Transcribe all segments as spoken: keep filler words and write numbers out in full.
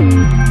Ooh.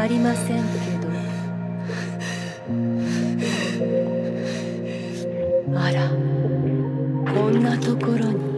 はありませんけど、あら、こんなところに。